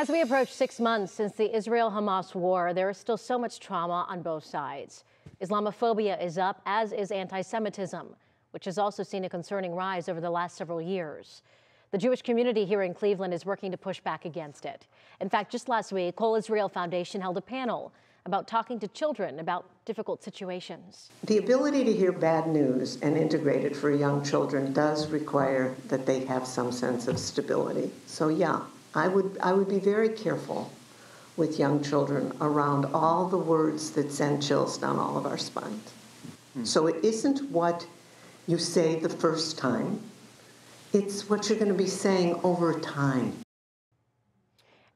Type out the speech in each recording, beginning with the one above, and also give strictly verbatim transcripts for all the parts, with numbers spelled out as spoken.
As we approach six months since the Israel-Hamas war, there is still so much trauma on both sides. Islamophobia is up, as is anti-Semitism, which has also seen a concerning rise over the last several years. The Jewish community here in Cleveland is working to push back against it. In fact, just last week, Kol Israel Foundation held a panel about talking to children about difficult situations. The ability to hear bad news and integrate it for young children does require that they have some sense of stability. So yeah. I would, I would be very careful with young children around all the words that send chills down all of our spines. Mm. So it isn't what you say the first time. It's what you're going to be saying over time.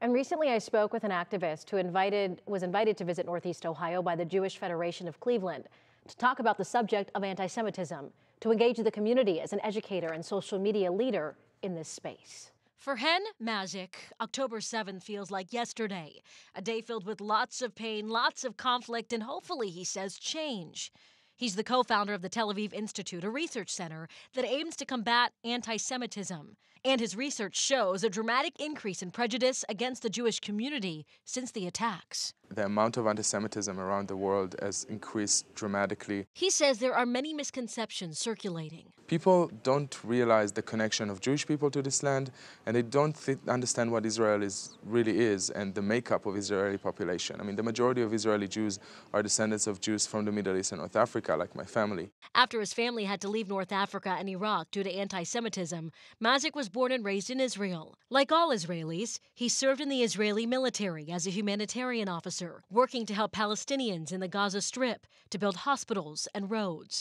And recently I spoke with an activist who invited, was invited to visit Northeast Ohio by the Jewish Federation of Cleveland to talk about the subject of anti-Semitism, to engage the community as an educator and social media leader in this space. For Hen Mazik, October seventh feels like yesterday, a day filled with lots of pain, lots of conflict, and hopefully, he says, change. He's the co-founder of the Tel Aviv Institute, a research center that aims to combat anti-Semitism. And his research shows a dramatic increase in prejudice against the Jewish community since the attacks. The amount of anti-Semitism around the world has increased dramatically. He says there are many misconceptions circulating. People don't realize the connection of Jewish people to this land, and they don't th understand what Israel is, really is, and the makeup of Israeli population. I mean, the majority of Israeli Jews are descendants of Jews from the Middle East and North Africa, like my family. After his family had to leave North Africa and Iraq due to anti-Semitism, Mazik was born and raised in Israel. Like all Israelis, he served in the Israeli military as a humanitarian officer, working to help Palestinians in the Gaza Strip to build hospitals and roads.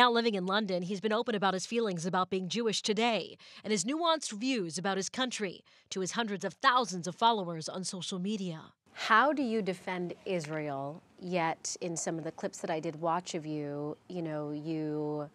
Now living in London, he's been open about his feelings about being Jewish today and his nuanced views about his country to his hundreds of thousands of followers on social media. How do you defend Israel, yet in some of the clips that I did watch of you, you know, you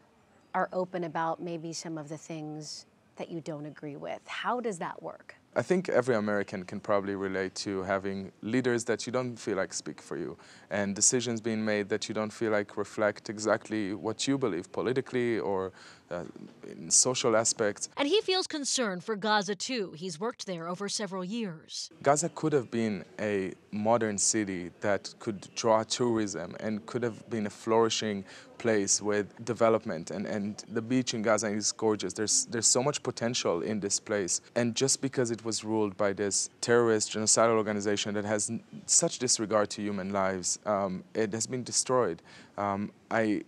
are open about maybe some of the things that you don't agree with? How does that work? I think every American can probably relate to having leaders that you don't feel like speak for you, and decisions being made that you don't feel like reflect exactly what you believe politically or uh, in social aspects. And he feels concern for Gaza too. He's worked there over several years. Gaza could have been a modern city that could draw tourism and could have been a flourishing place with development, and, and the beach in Gaza is gorgeous. There's, there's so much potential in this place, and just because it was ruled by this terrorist genocidal organization that has such disregard to human lives, um, it has been destroyed. Um, I,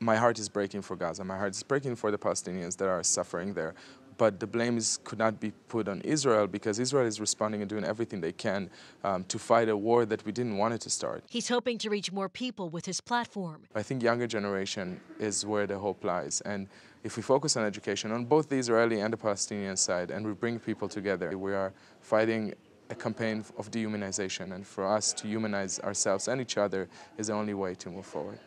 my heart is breaking for Gaza. My heart is breaking for the Palestinians that are suffering there. But the blame is, could not be put on Israel, because Israel is responding and doing everything they can um, to fight a war that we didn't want it to start. He's hoping to reach more people with his platform. I think younger generation is where the hope lies. And if we focus on education on both the Israeli and the Palestinian side, and we bring people together, we are fighting a campaign of dehumanization. And for us to humanize ourselves and each other is the only way to move forward.